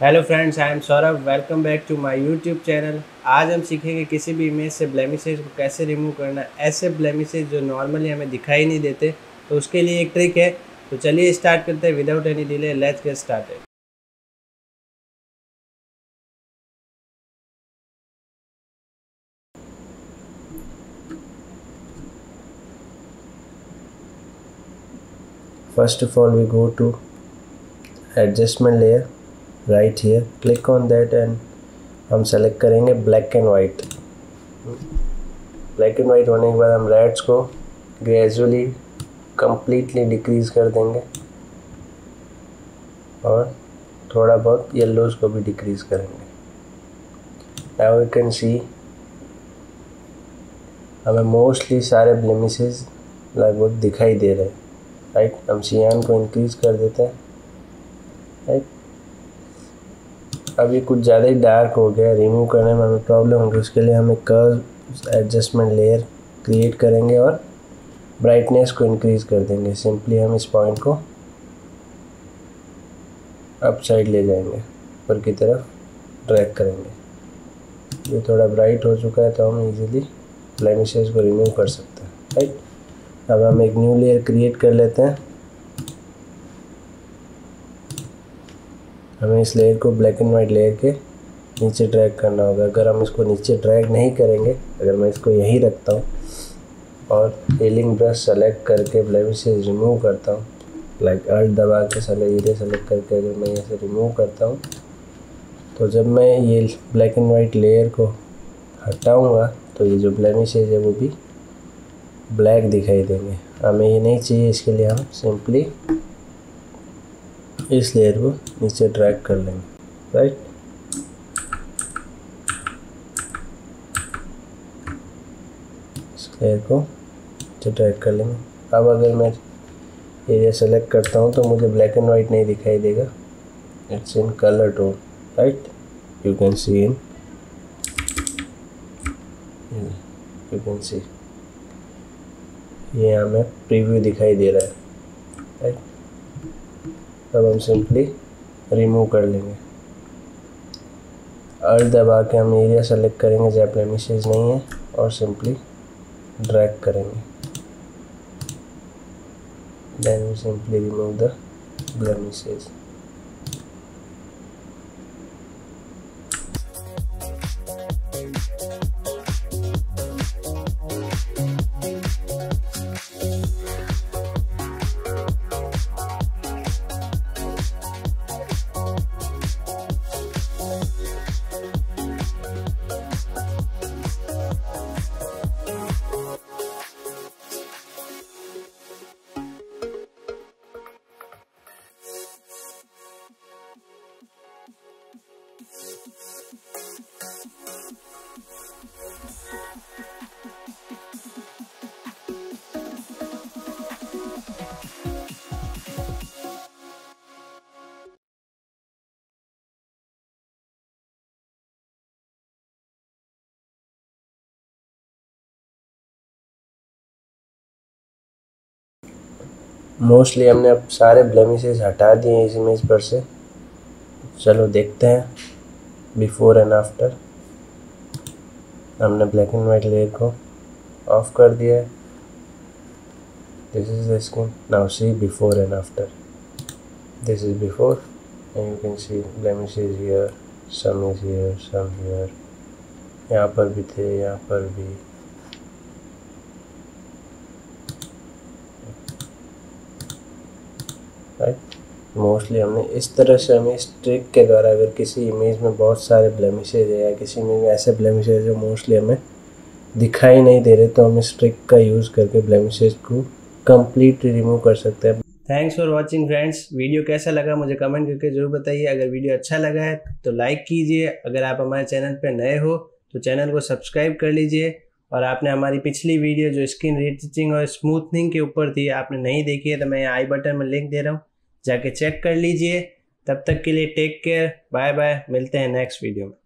Hello friends, I am Saurabh. Welcome back to my YouTube channel. आज हम सीखेंगे किसी भी इमेज से ब्लेमिशेज को कैसे रिमूव करना, ऐसे ब्लेमिशेज जो नॉर्मली हमें दिखाई नहीं देते। तो उसके लिए एक ट्रिक है, तो चलिए स्टार्ट करते हैं without any delay. Let's get started. First of all, we go to adjustment layer right here, click on that and हम select करेंगे black and white। Black and white होने के बाद हम reds को gradually completely decrease कर देंगे और थोड़ा बहुत yellows को भी decrease करेंगे। Now you can see हमें mostly सारे blemishes लगभग दिखाई दे रहे हैं। राइट, हम सियान को इंक्रीज़ कर देते हैं। राइट, अब ये कुछ ज़्यादा ही डार्क हो गया, रिमूव करने में हमें प्रॉब्लम होगी। उसके लिए हम एक कर्व एडजस्टमेंट लेयर क्रिएट करेंगे और ब्राइटनेस को इंक्रीज़ कर देंगे। सिंपली हम इस पॉइंट को अपसाइड ले जाएंगे, ऊपर की तरफ ड्रैग करेंगे। ये थोड़ा ब्राइट हो चुका है तो हम इजीली ब्लेमिशेस को रिमूव कर सकते हैं। राइट, अब हम एक न्यू लेयर क्रिएट कर लेते हैं। हमें इस लेयर को ब्लैक एंड वाइट लेयर के नीचे ड्रैग करना होगा। अगर हम इसको नीचे ड्रैग नहीं करेंगे, अगर मैं इसको यहीं रखता हूँ और हीलिंग ब्रश सेलेक्ट करके ब्लेमिशेस रिमूव करता हूँ, लाइक अल्ट दबा के सेलेक्ट करके अगर मैं यहाँ से रिमूव करता हूँ, तो जब मैं ये ब्लैक एंड वाइट लेयर को हटाऊँगा तो ये जो ब्लेमिशेस है वो भी ब्लैक दिखाई देंगे। हमें ये नहीं चाहिए, इसके लिए हम सिंपली इस लेयर को नीचे ड्रैग कर लेंगे। राइट, इस लेयर को नीचे ड्रैग कर लेंगे। अब अगर मैं एरिया सेलेक्ट करता हूँ तो मुझे ब्लैक एंड वाइट नहीं दिखाई देगा, it's in colour tone. Right, you can see ये हमें प्रीव्यू दिखाई दे रहा है। राइट, अब हम सिंपली रिमूव कर लेंगे। अल्ट दबा के हम एरिया सेलेक्ट करेंगे जहाँ ब्लेमिशेस नहीं है और सिंपली ड्रैग करेंगे। Then we simply remove the blemishes. Mostly हमने अब सारे ब्लेमिशेस हटा दिए इस इमेज पर से। चलो देखते हैं बिफोर एंड आफ्टर। हमने ब्लैक एंड वाइट लेयर को ऑफ कर दिया है। This is the skin. Now see before and after. This is before and you can see blemishes here, some is here, some here. यहाँ पर भी थे, यहाँ पर भी। राइट, मोस्टली हमने इस तरह से, हमें इस ट्रिक के द्वारा अगर किसी इमेज में बहुत सारे ब्लेमिशेज है या किसी इमेज में ऐसे ब्लेमिशेज जो मोस्टली हमें दिखाई नहीं दे रहे, तो हम इस ट्रिक का यूज़ करके ब्लेमिशेज को कम्प्लीटली रिमूव कर सकते हैं। Thanks for watching friends. Video कैसा लगा मुझे कमेंट करके ज़रूर बताइए। अगर वीडियो अच्छा लगा है तो लाइक कीजिए। अगर आप हमारे चैनल पर नए हो तो चैनल को सब्सक्राइब कर लीजिए। और आपने हमारी पिछली वीडियो जो स्किन रीटचिंग और स्मूथनिंग के ऊपर थी, आपने नहीं देखी है तो मैं आई बटन में लिंक दे रहा हूँ, जाके चेक कर लीजिए। तब तक के लिए टेक केयर, बाय बाय। मिलते हैं नेक्स्ट वीडियो में।